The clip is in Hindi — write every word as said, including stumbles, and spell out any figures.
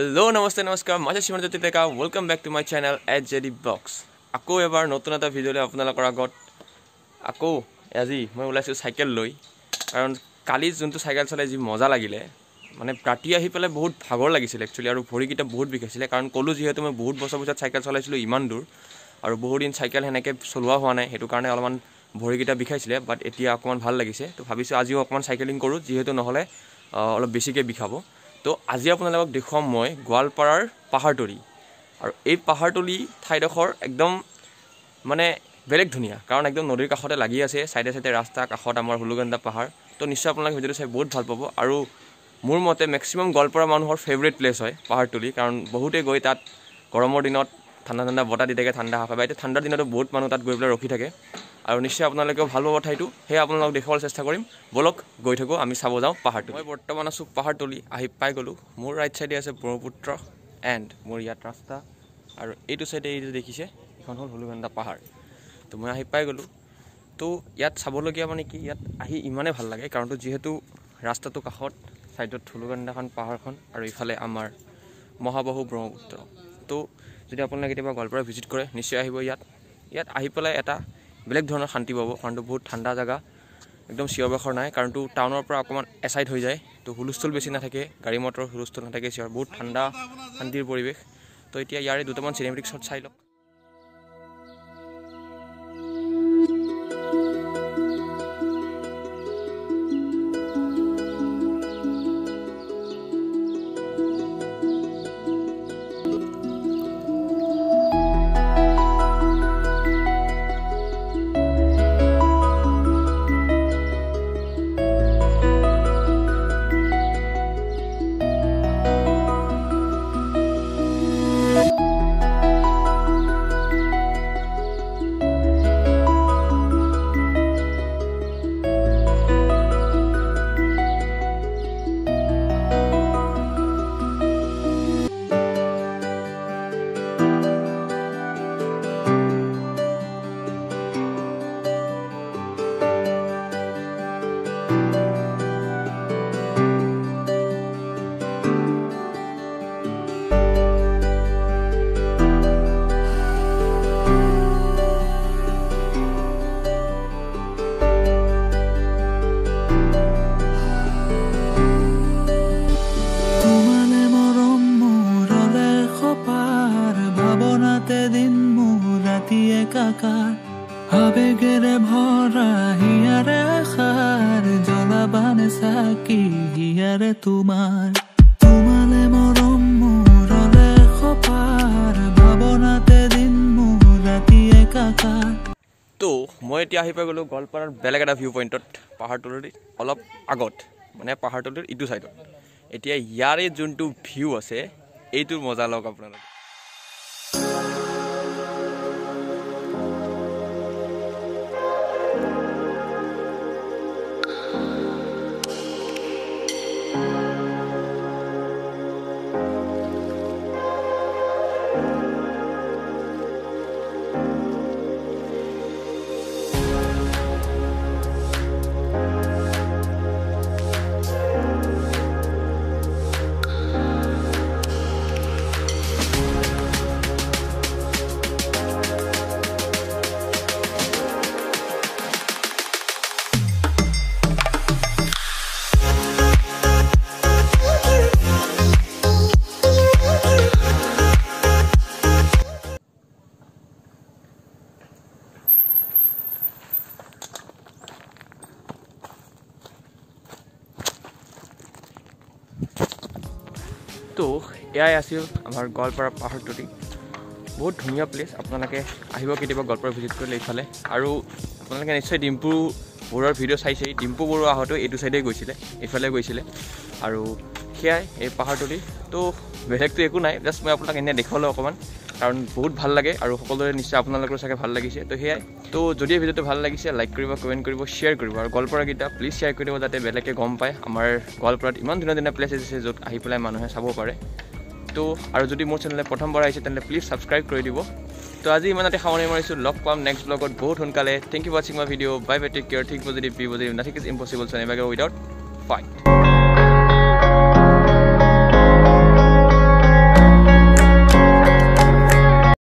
हेलो नमस्ते नमस्कार मैं श्रीमंत Teka welcome back to my channel SJD blogs. आको एबार नतुन एटा भिडिओले आपनालोकर आगत आको आजि मैं ओलाइछु साइकेल लई। कारण काली जोंतु साइकेल चले जी मजा लागिले माने राति आहि पेले बहुत भागर लागिसिल एक्चुअली आरो भरिकिटा बहुत बिखाइसिल। कारण कलो जिहेतु मैं बहुत बछर बछर साइकेल चलाइसिलु इमान दूर आरो बहुत दिन साइकेल हेनेके चलोवा हुआ नाइ हेतु कारणे अलमान भरिकिटा बिखाइसिल। बट एतिया अकमान ভাল लागिसे तो भाबिसु आजि अकमान साइकेलिंग करू जिहेतु नहले अलप बेसिके बिखाबो। तो आज अपना देखा मैं गोवालपारार पाहारतुली और ये पाहारतुली ठाईडर एकदम माने बेलेग धुनिया। कारण एकदम नदीर काखते लगी आसे साइडे साइडे रास्ता काखत आमार हुलुगंदा पहाड़। तो निश्चय अपना भिडिओ चाई बहुत भाल पाब और मोर मते मैक्सिमाम गोवालपारा मानुहर फेवरेट प्लेस है पाहारतुली। कारण बहुते गई तक गरम दिन ठंडा ठंडा बता दी थे ठंडा हाफ पाए ठंडार दिन बहुत मानु तक गई पे रखी थके और निश्चय अपने भल पा ठाई सही अपना देखार चेस्टा करें। बोलक गई थको आम चाब जाऊँ पाहारतुली। मैं बर्तमान आसो पाहारतुली आहि पाई गलो। मोर राइट साइडे आसे ब्रह्मपुत्र एंड मोर इतना रास्ता और यू साइडे देखी से हल हुलुगंदा पहाड़। तो मैं आहि पाई गलो। तो इतना चाबलिया मानी कि इतना आहि इमाने भल लगे कारण जीतु रास्ता तो काखत साइडत हुलुगंदा पहाड़ और इफाले आमार महाबाहु ब्रह्मपुत्र। तो जो अपने क्या गोवालपारा भिजिट करे निश्चय आहिब। इतना इतना आहि पे एट बेलेग धरण शांति पा कारण बहुत ठंडा जगह एकदम चियर बाखर ना। कारण तो टाउनर पर अकमान एसाइड हो जाए तो हुलस्थुल बेसि नाथे गाड़ी मटर हुलस्थुल नाथे चियर बहुत ठंडा शांतिर परिवेश। तो इतना यार दुटामान सिनेमेटिक शट चाई लक। आवेगेरे भरा हियारे आशार जला बाने साकी हियारे तुमार तुमाले मरम मोरले खपार भावनाते दिन मोर राति एकाकार। तो मैं एटा आहि पाइ गलो गोवालपारार बेलेग एटा भिउ पॉइंटत पाहारतुलिर अलप आगत माने पाहारतुलिर इटु साइडत। एटा यारे जोंटु भिउ आसे एटुर मजा लक आपनारा। तो यह आम गोवालपारा पाहारतुली बहुत धुनिया प्लेस। अपना गोवालपारा भिजिट कर इफाले और अपने निश्चय डिम्पू बोरुआर भिडिओ चाइसे। डिम्पू बोरुआ आहते यू साइडे गई इफाले गई और सैयाई पाहारतुली। तो बेलेग तो एक ना जस्ट मैं अपना इन्हें देखाल अकान कारण बहुत भल लगे और सकोरे निश्चय अपना सके भल लगे। तो सैयाई तो जो भिडिओ तो भल लगे लाइक कर कमेंट कर शेयर कर और गोवालपारा प्लिज शेयर कर जाते बेलेगे गम पाए आमार गोवालपारात इन धुनिया धुनिया प्लेस आज जो आहि पेलाय मानुहे चाब पारे। तो और जो मोर चेनेल प्रथम बार आइसे प्लिज सब्सक्राइब कर दी। तो आज इमानते सामने मारिसो लग पाम नेक्स्ट ब्लगत बहुत सोनकाले। thank you for watching my video. Bye bye, take care, think positive, be positive. Nothing is impossible, so never go without fight.